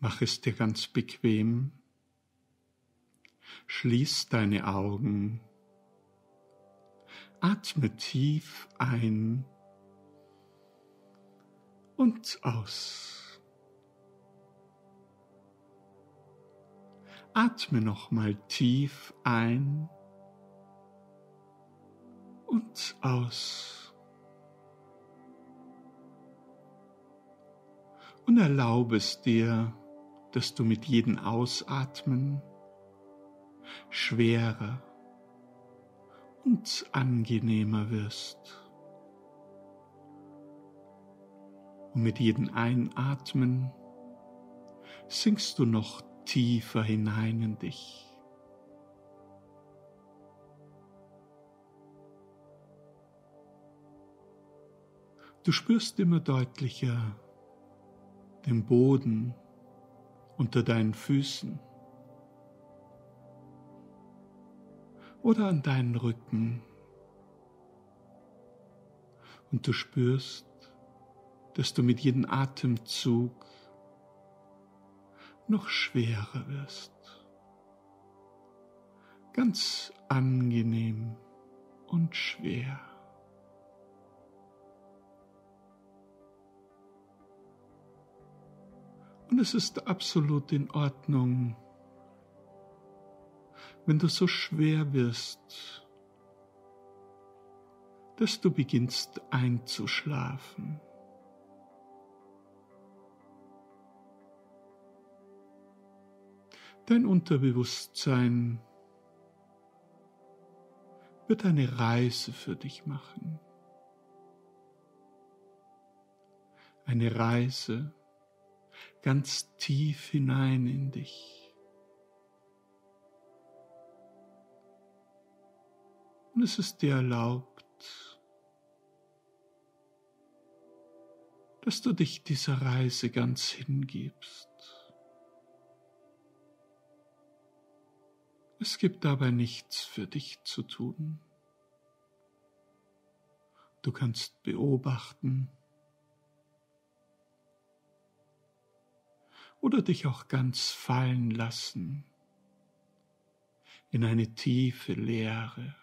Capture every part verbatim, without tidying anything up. Mach es dir ganz bequem. Schließ deine Augen. Atme tief ein und aus. Atme nochmal tief ein und aus. Und erlaube es dir, dass du mit jedem Ausatmen schwerer und angenehmer wirst. Und mit jedem Einatmen sinkst du noch tiefer hinein in dich. Du spürst immer deutlicher den Boden unter deinen Füßen oder an deinen Rücken, und du spürst, dass du mit jedem Atemzug noch schwerer wirst, ganz angenehm und schwer. Und es ist absolut in Ordnung, wenn du so schwer wirst, dass du beginnst einzuschlafen. Dein Unterbewusstsein wird eine Reise für dich machen. Eine Reise ganz tief hinein in dich. Und es ist dir erlaubt, dass du dich dieser Reise ganz hingibst. Es gibt dabei nichts für dich zu tun. Du kannst beobachten oder dich auch ganz fallen lassen in eine tiefe Leere,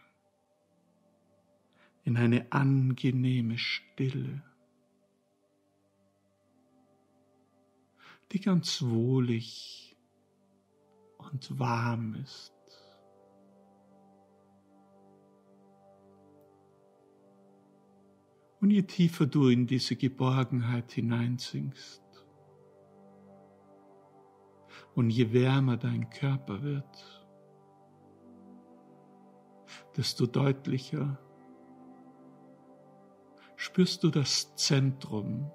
in eine angenehme Stille, die ganz wohlig und warm ist. Und je tiefer du in diese Geborgenheit hineinsinkst, und je wärmer dein Körper wird, desto deutlicher spürst du das Zentrum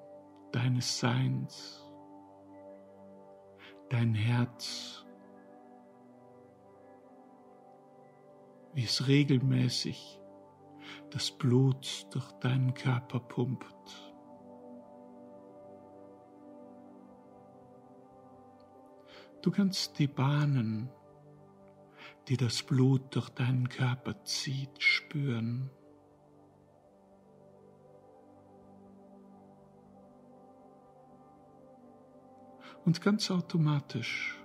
deines Seins, dein Herz, wie es regelmäßig das Blut durch deinen Körper pumpt. Du kannst die Bahnen, die das Blut durch deinen Körper zieht, spüren. Und ganz automatisch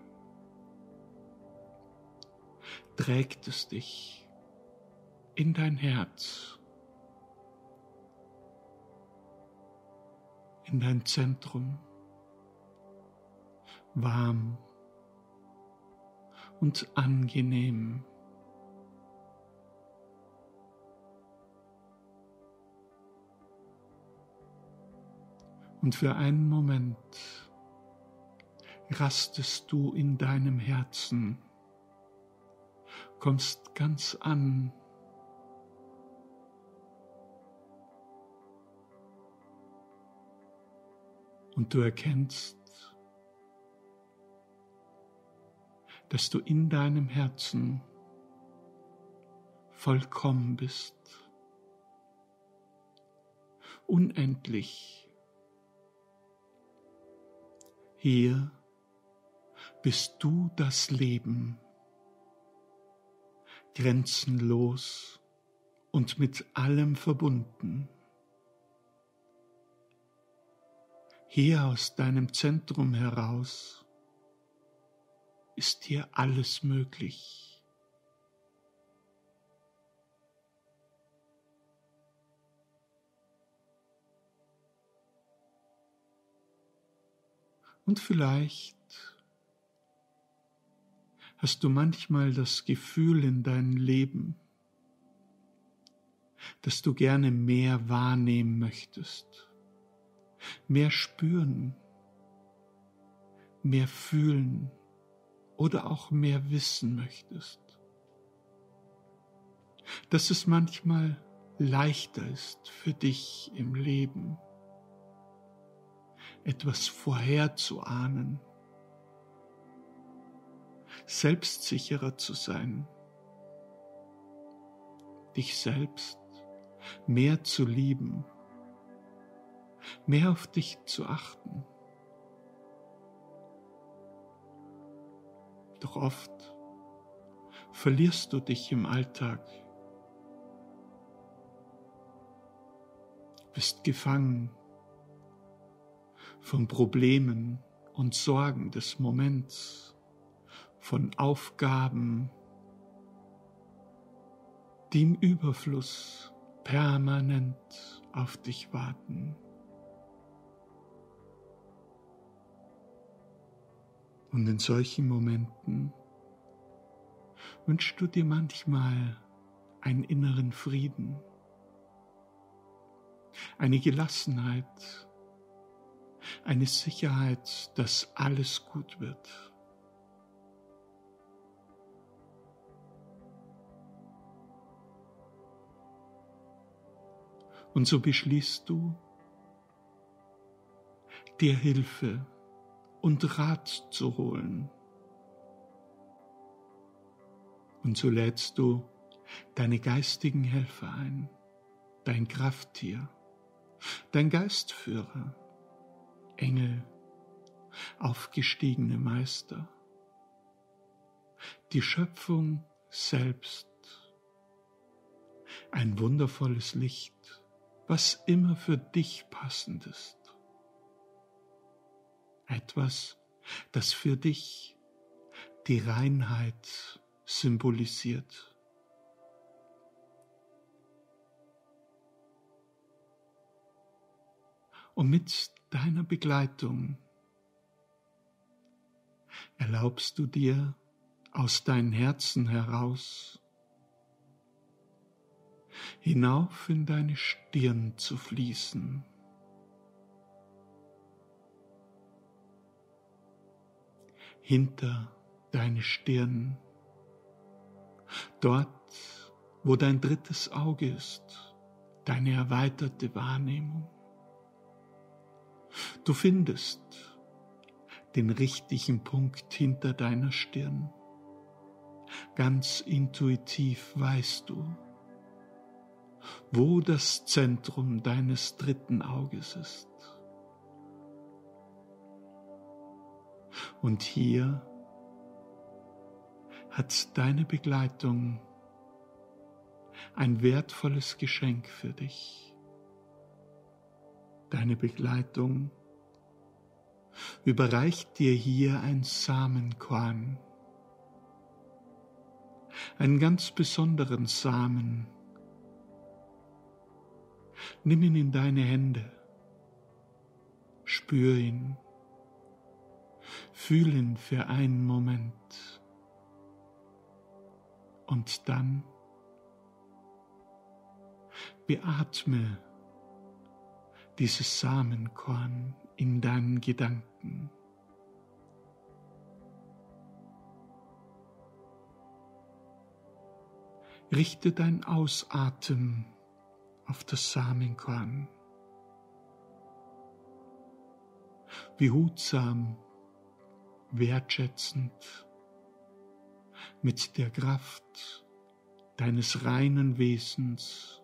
trägt es dich in dein Herz, in dein Zentrum, warm und angenehm. Und für einen Moment rastest du in deinem Herzen, kommst ganz an und du erkennst, dass du in deinem Herzen vollkommen bist, unendlich. Hier bist du das Leben, grenzenlos und mit allem verbunden. Hier aus deinem Zentrum heraus ist dir alles möglich. Und vielleicht hast du manchmal das Gefühl in deinem Leben, dass du gerne mehr wahrnehmen möchtest, mehr spüren, mehr fühlen oder auch mehr wissen möchtest. Dass es manchmal leichter ist für dich im Leben, etwas vorherzuahnen, selbstsicherer zu sein, dich selbst mehr zu lieben, mehr auf dich zu achten. Doch oft verlierst du dich im Alltag, bist gefangen von Problemen und Sorgen des Moments, von Aufgaben, die im Überfluss permanent auf dich warten. Und in solchen Momenten wünschst du dir manchmal einen inneren Frieden, eine Gelassenheit, eine Sicherheit, dass alles gut wird. Und so beschließt du, dir Hilfe und Rat zu holen. Und so lädst du deine geistigen Helfer ein, dein Krafttier, dein Geistführer, Engel, aufgestiegene Meister, die Schöpfung selbst, ein wundervolles Licht, was immer für dich passend ist. Etwas, das für dich die Reinheit symbolisiert. Und mit deiner Begleitung erlaubst du dir aus deinem Herzen heraus hinauf in deine Stirn zu fließen. Hinter deine Stirn, dort, wo dein drittes Auge ist, deine erweiterte Wahrnehmung. Du findest den richtigen Punkt hinter deiner Stirn. Ganz intuitiv weißt du, wo das Zentrum deines dritten Auges ist. Und hier hat deine Begleitung ein wertvolles Geschenk für dich. Deine Begleitung überreicht dir hier ein Samenkorn, einen ganz besonderen Samen. Nimm ihn in deine Hände, spür ihn. Fühl ihn für einen Moment und dann beatme dieses Samenkorn in deinen Gedanken. Richte dein Ausatmen auf das Samenkorn. Behutsam, wertschätzend, mit der Kraft deines reinen Wesens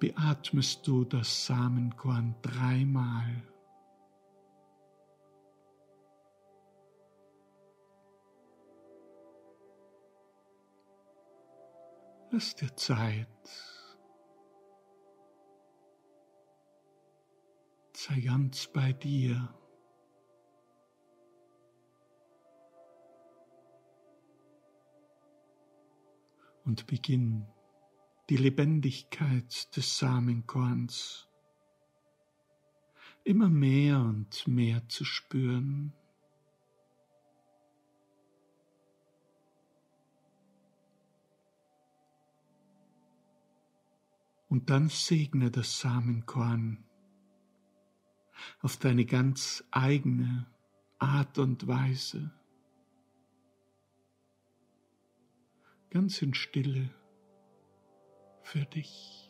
beatmest du das Samenkorn dreimal. Lass dir Zeit, sei ganz bei dir. und Beginn, die Lebendigkeit des Samenkorns, immer mehr und mehr zu spüren. Und dann segne das Samenkorn auf deine ganz eigene Art und Weise, ganz in Stille für dich.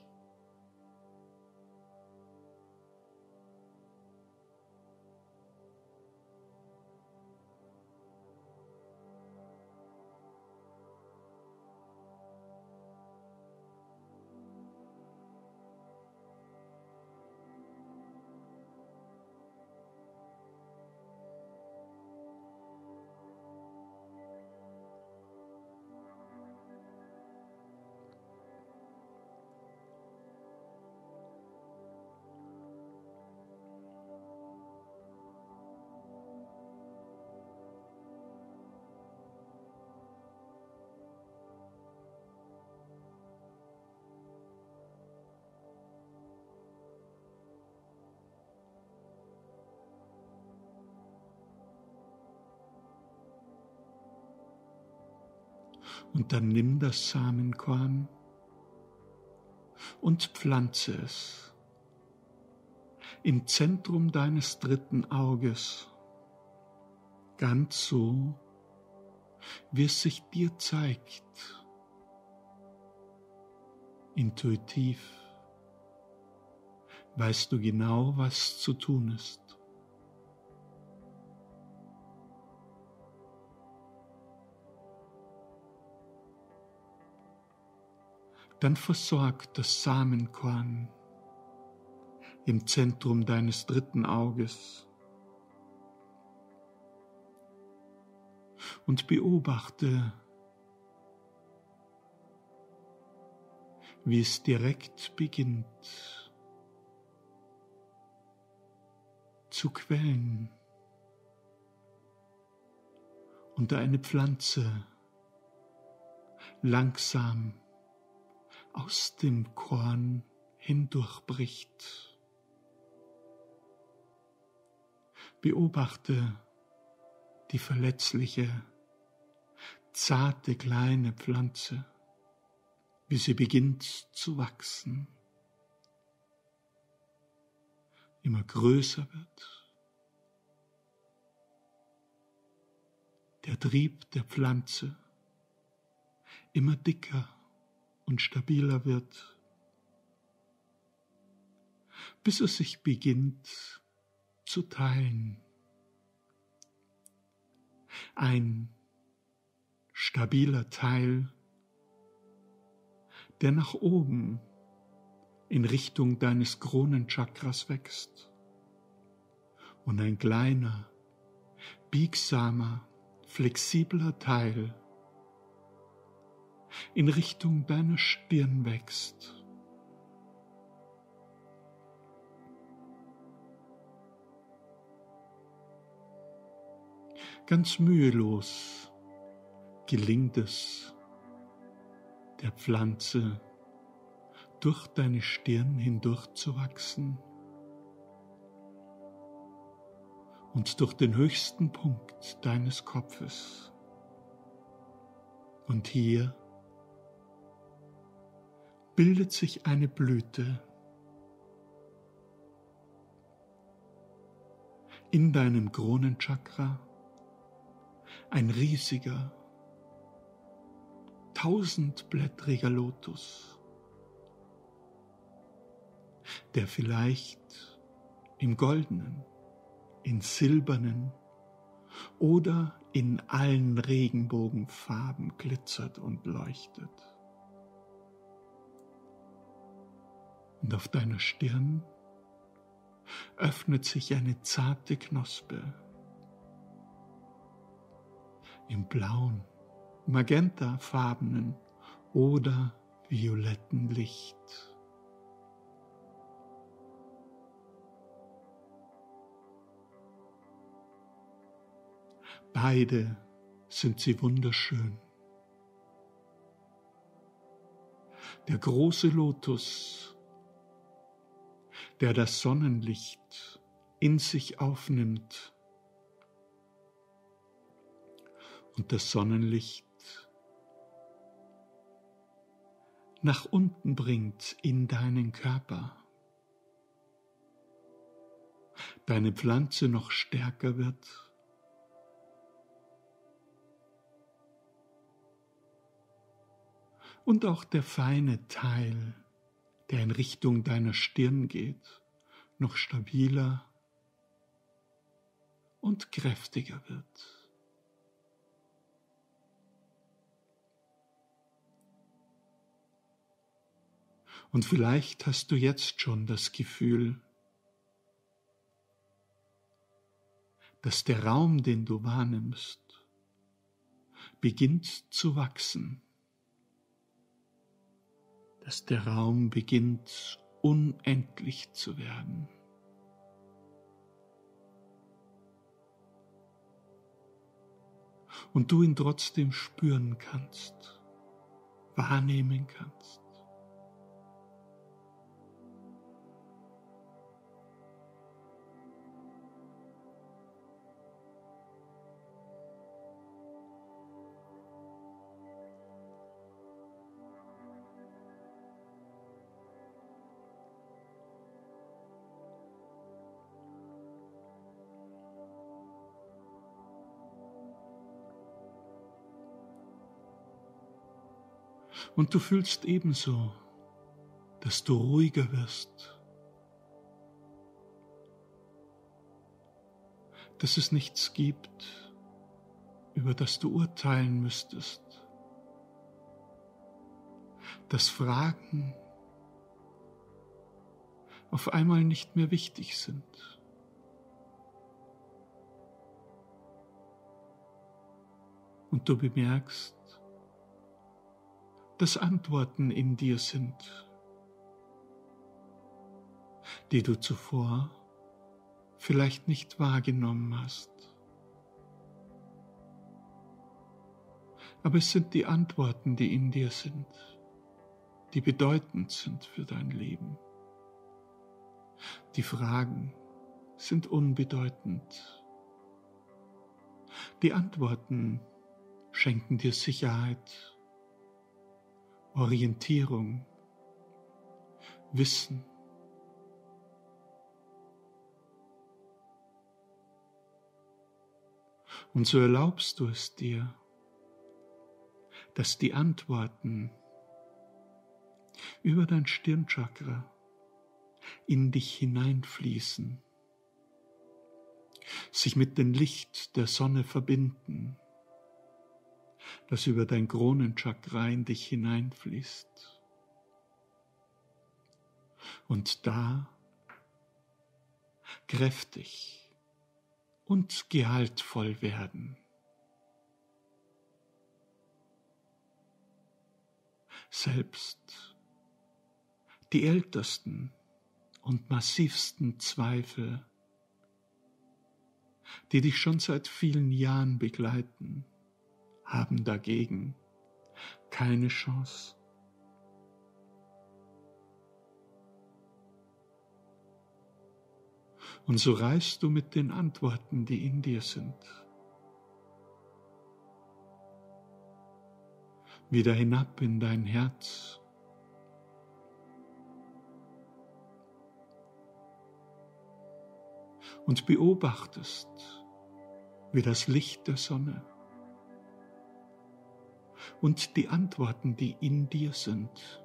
Und dann nimm das Samenkorn und pflanze es im Zentrum deines dritten Auges, ganz so, wie es sich dir zeigt, intuitiv, weißt du genau, was zu tun ist. Dann versorgt das Samenkorn im Zentrum deines dritten Auges und beobachte, wie es direkt beginnt zu quellen und eine Pflanze langsam aus dem Korn hindurchbricht. Beobachte die verletzliche, zarte kleine Pflanze, wie sie beginnt zu wachsen, immer größer wird. Der Trieb der Pflanze immer dicker und stabiler wird, bis es sich beginnt zu teilen. Ein stabiler Teil, der nach oben in Richtung deines Kronenchakras wächst, und ein kleiner, biegsamer, flexibler Teil in Richtung deiner Stirn wächst. Ganz mühelos gelingt es, der Pflanze durch deine Stirn hindurch zu wachsen und durch den höchsten Punkt deines Kopfes. Und hier bildet sich eine Blüte in deinem Kronenchakra, ein riesiger, tausendblättriger Lotus, der vielleicht im goldenen, in silbernen oder in allen Regenbogenfarben glitzert und leuchtet. Und auf deiner Stirn öffnet sich eine zarte Knospe im blauen, magentafarbenen oder violetten Licht. Beide sind sie wunderschön der große Lotus, der das Sonnenlicht in sich aufnimmt und das Sonnenlicht nach unten bringt in deinen Körper, deine Pflanze noch stärker wird, und auch der feine Teil, der in Richtung deiner Stirn geht, noch stabiler und kräftiger wird. Und vielleicht hast du jetzt schon das Gefühl, dass der Raum, den du wahrnimmst, beginnt zu wachsen, dass der Raum beginnt unendlich zu werden. Und du ihn trotzdem spüren kannst, wahrnehmen kannst. Und du fühlst ebenso, dass du ruhiger wirst, dass es nichts gibt, über das du urteilen müsstest, dass Fragen auf einmal nicht mehr wichtig sind. Und du bemerkst, dass Antworten in dir sind, die du zuvor vielleicht nicht wahrgenommen hast. Aber es sind die Antworten, die in dir sind, die bedeutend sind für dein Leben. Die Fragen sind unbedeutend. Die Antworten schenken dir Sicherheit, Orientierung, Wissen. Und so erlaubst du es dir, dass die Antworten über dein Stirnchakra in dich hineinfließen, sich mit dem Licht der Sonne verbinden, das über dein Kronenchakra in dich hineinfließt. Und da kräftig und gehaltvoll werden. Selbst die ältesten und massivsten Zweifel, die dich schon seit vielen Jahren begleiten, haben dagegen keine Chance. Und so reist du mit den Antworten, die in dir sind, wieder hinab in dein Herz. Und beobachtest, wie das Licht der Sonne und die Antworten, die in dir sind,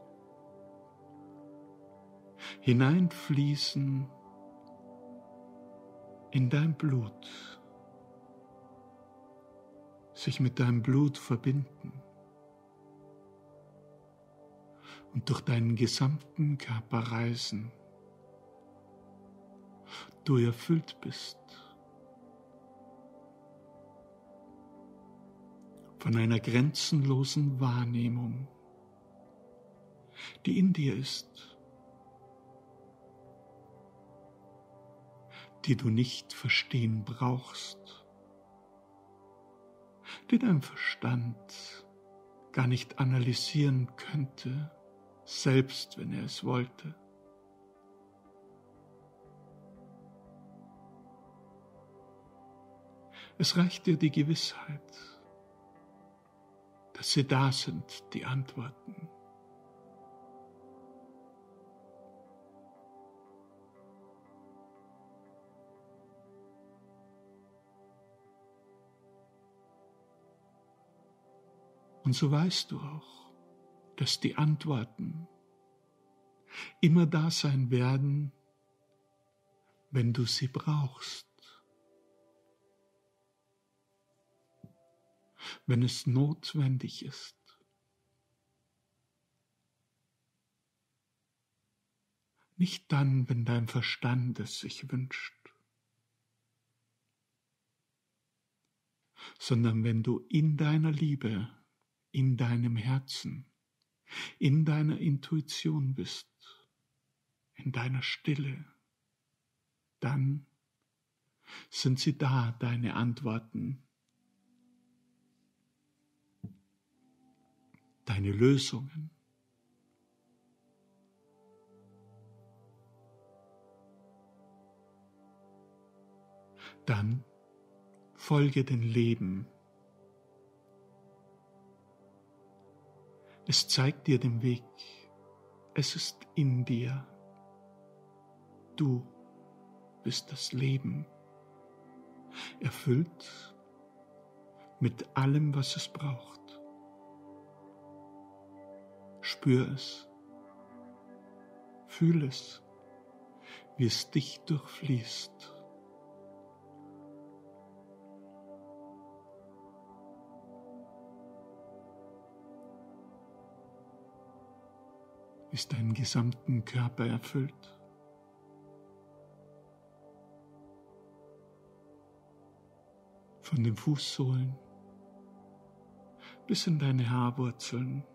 hineinfließen in dein Blut, sich mit deinem Blut verbinden und durch deinen gesamten Körper reisen. Du erfüllt bist von einer grenzenlosen Wahrnehmung, die in dir ist, die du nicht verstehen brauchst, die dein Verstand gar nicht analysieren könnte, selbst wenn er es wollte. Es reicht dir die Gewissheit, dass sie da sind, die Antworten. Und so weißt du auch, dass die Antworten immer da sein werden, wenn du sie brauchst. Wenn es notwendig ist. Nicht dann, wenn dein Verstand es sich wünscht, sondern wenn du in deiner Liebe, in deinem Herzen, in deiner Intuition bist, in deiner Stille, dann sind sie da, deine Antworten. Deine Lösungen. Dann folge dem Leben. Es zeigt dir den Weg. Es ist in dir. Du bist das Leben, erfüllt mit allem, was es braucht. Spür es, fühl es, wie es dich durchfließt. Ist deinen gesamten Körper erfüllt. Von den Fußsohlen bis in deine Haarwurzeln.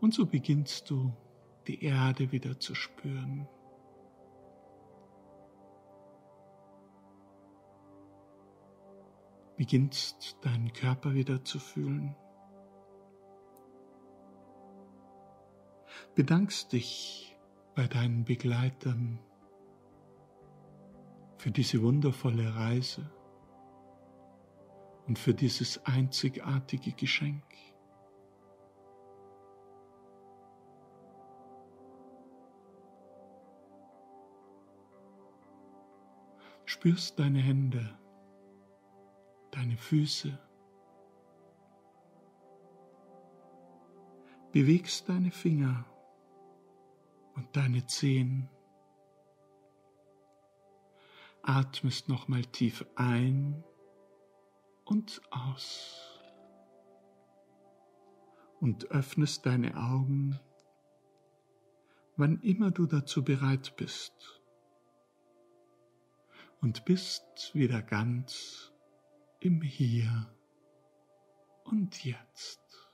Und so beginnst du, die Erde wieder zu spüren. Beginnst, deinen Körper wieder zu fühlen. Bedankst dich bei deinen Begleitern für diese wundervolle Reise und für dieses einzigartige Geschenk. Spürst deine Hände, deine Füße, bewegst deine Finger und deine Zehen, atmest nochmal tief ein und aus und öffnest deine Augen, wann immer du dazu bereit bist. Und bist wieder ganz im Hier und Jetzt.